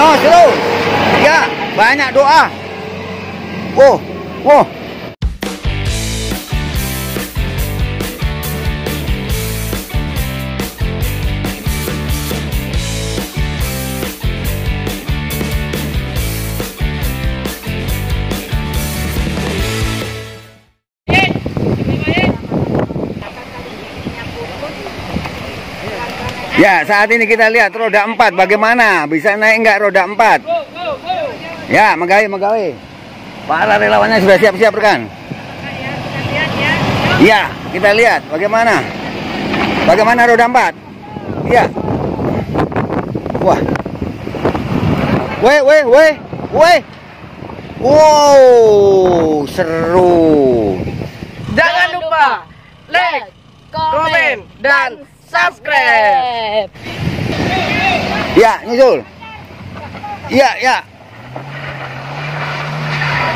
Jos, bro. Ya, banyak doa. Wow, wow. Ya, saat ini kita lihat roda 4 bagaimana? Bisa naik nggak roda 4? Ya, megawi. Para relawannya sudah siap-siap, rekan. Ya, kita lihat bagaimana. Bagaimana roda 4? Ya. Wah. Weh. Wow, seru. Jangan lupa like, komen, dan subscribe. Ya, nyusul. Ya.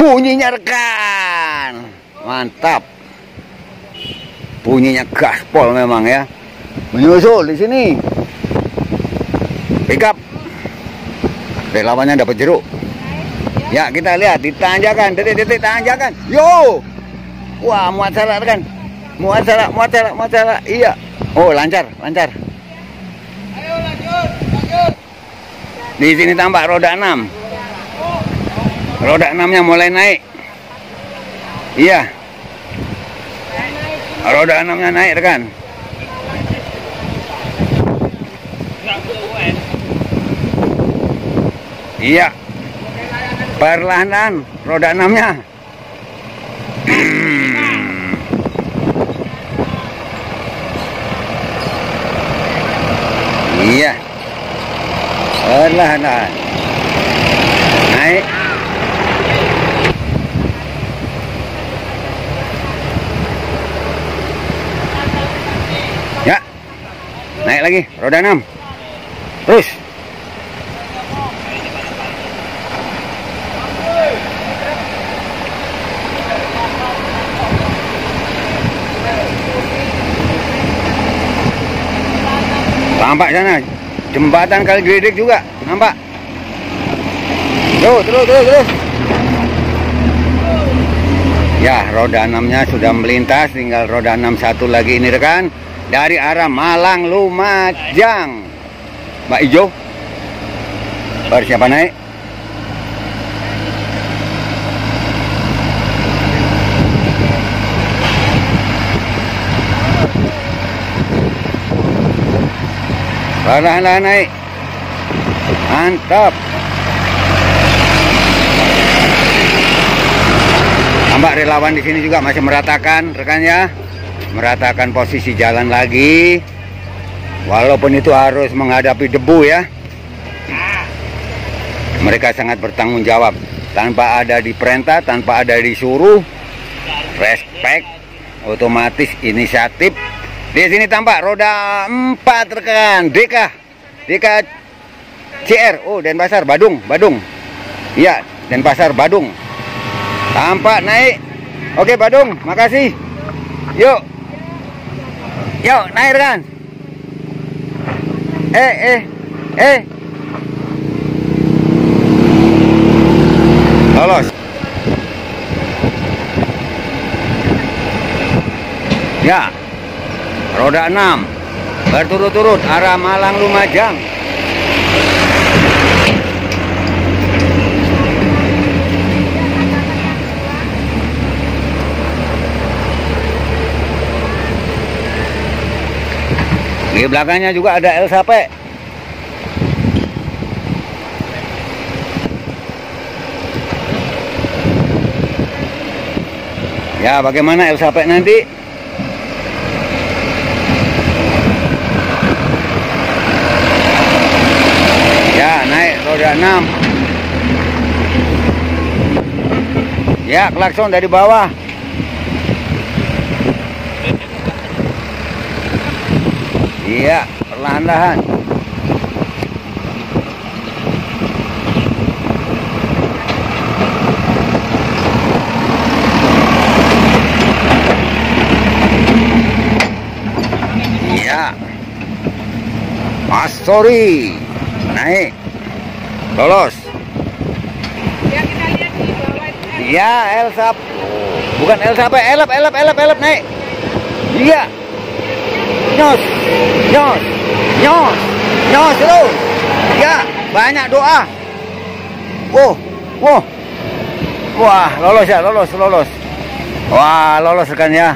Bunyinya rekan. Mantap. Bunyinya gaspol memang ya. Menyusul di sini. Pick up. Relawannya dapat jeruk. Ya, kita lihat ditanjakan, detik-detik tanjakan. Yo. Wah, muasalah rekan. Muasalah. Iya. Oh, lancar. Ayo lanjut. Di sini tampak roda 6. Roda 6-nya mulai naik. Iya. Roda 6-nya naik, rekan. Iya. Perlahan-lahan roda 6-nya. Iya, perlahan-lahan naik. Ya, naik lagi roda 6. Terus. Nampak sana jembatan Kali Glidik juga nampak. Tuh, terus. Ya, roda 6-nya sudah melintas, tinggal roda 6 satu lagi ini rekan, dari arah Malang Lumajang. Mbak Ijo. Persiapan naik. Perlahan-lahan naik. Mantap. Tambah relawan di sini juga masih meratakan rekannya. Meratakan posisi jalan lagi. Walaupun itu harus menghadapi debu ya. Mereka sangat bertanggung jawab. Tanpa ada diperintah, tanpa ada disuruh. Respek, otomatis inisiatif. Di sini tampak roda 4 rekan, Dika CR. Oh, Denpasar, Badung. Iya, Denpasar, Badung. Tampak naik. Oke, Badung, makasih. Yuk. Yuk, naik rekan. Lolos. Ya. Roda 6 berturut-turut arah Malang Lumajang. Di belakangnya juga ada L-Sapet. Ya, bagaimana L-Sapet nanti? Roda 6. Ya, klakson dari bawah. Iya, perlahan-lahan. Iya. Mas, sorry. Naik. Lolos. Ya, kita lihat di bawah itu. Iya, L-Sapet. Bukan L-Sapet, elap naik. Iya. Nyos. Nyos. Nyos. Nyos lu. Iya, banyak doa. Oh, oh. Wah, lolos ya, lolos. Wah, lolos kan ya.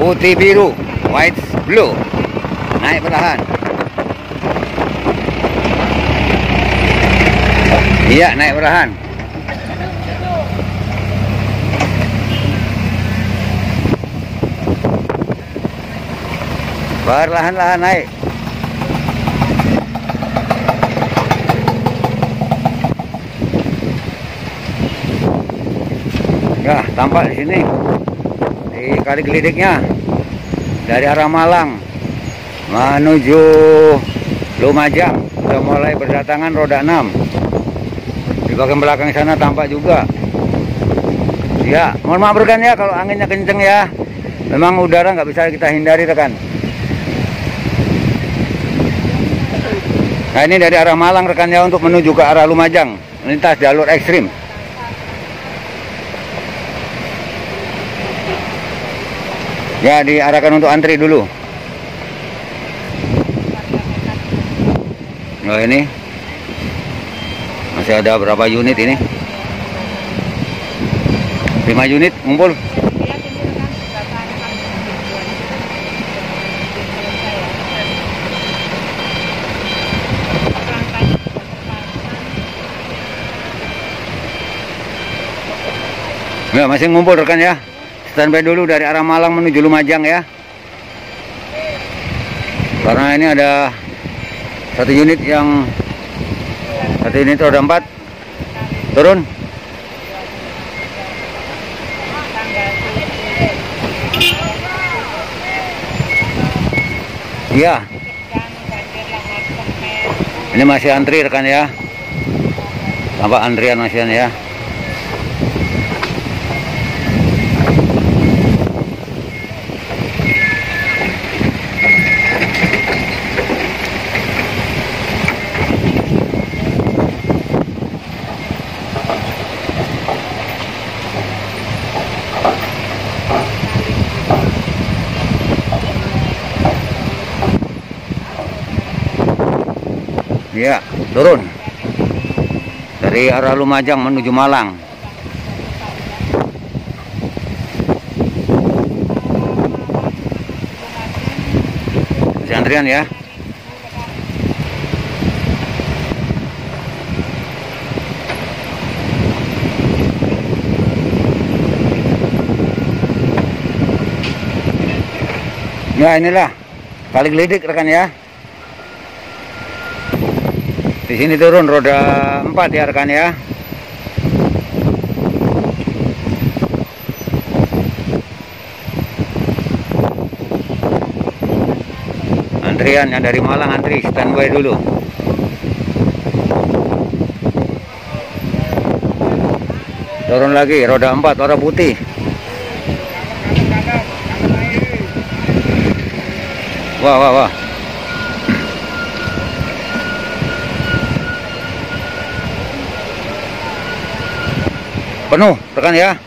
Putih biru, white blue, naik perlahan. Iya, naik perlahan. Perlahan-lahan naik. Ya, tampak di sini. Di Kali Glidiknya dari arah Malang menuju Lumajang sudah mulai berdatangan roda 6. Di bagian belakang sana tampak juga. Ya, mohon maaf rekan ya kalau anginnya kenceng ya. Memang udara nggak bisa kita hindari rekan. Nah, ini dari arah Malang rekan ya untuk menuju ke arah Lumajang, melintas jalur ekstrim. Ya, diarahkan untuk antri dulu. Nah, ini masih ada berapa unit ini? 5 unit ngumpul. Ya, masih ngumpul rekan ya. Standby dulu dari arah Malang menuju Lumajang ya, karena ini ada satu unit roda 4 turun. Iya, ini masih antri rekan ya, tampak antrian masihan ya. Ya, turun dari arah Lumajang menuju Malang. Masih antrian ya. Ya, inilah Kali Glidik rekan ya. Di sini turun roda 4 ya rekan ya. Antrian yang dari Malang antri standby dulu. Turun lagi roda 4 warna putih. Wah wah wah. Penuh rekan ya. Ya,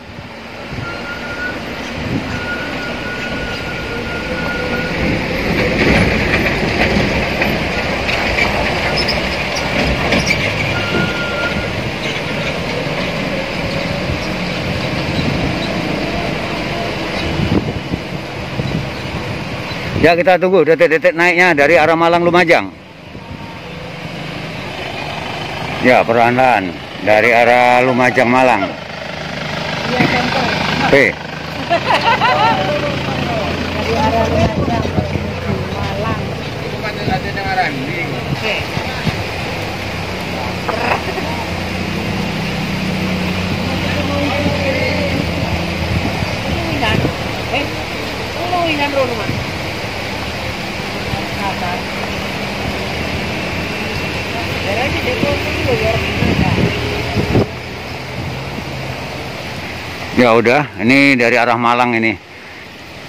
kita tunggu detik-detik naiknya dari arah Malang Lumajang. Ya, perlahan-lahan dari arah Lumajang Malang. P. Ya udah, ini dari arah Malang ini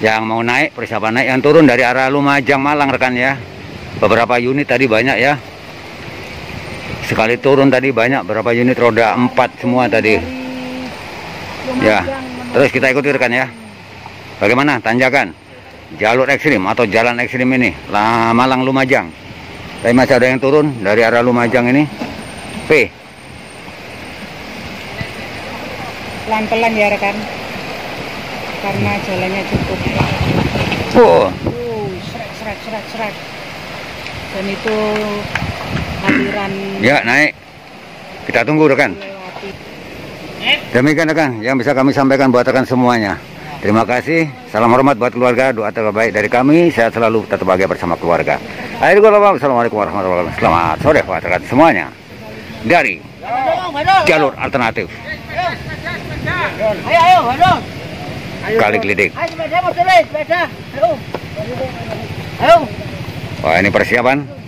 yang mau naik, persiapan naik, yang turun dari arah Lumajang Malang rekan ya. Beberapa unit tadi banyak ya. Sekali turun tadi banyak, berapa unit roda 4 semua tadi. Ya, terus kita ikuti rekan ya. Bagaimana tanjakan jalur ekstrim atau jalan ekstrim ini Malang Lumajang. Tapi masih ada yang turun dari arah Lumajang ini. P. Pelan-pelan ya rekan, karena jalannya cukup. Oh. Serak. Dan itu aliran. Ya naik. Kita tunggu rekan. Demikian rekan yang bisa kami sampaikan buat rekan semuanya. Terima kasih, salam hormat buat keluarga, doa terbaik dari kami, sehat selalu, tetap bahagia bersama keluarga. Akhir gua, assalamualaikum warahmatullahi wabarakatuh. Selamat sore buat rekan semuanya dari jalur alternatif Kali Glidik. Wah ini persiapan.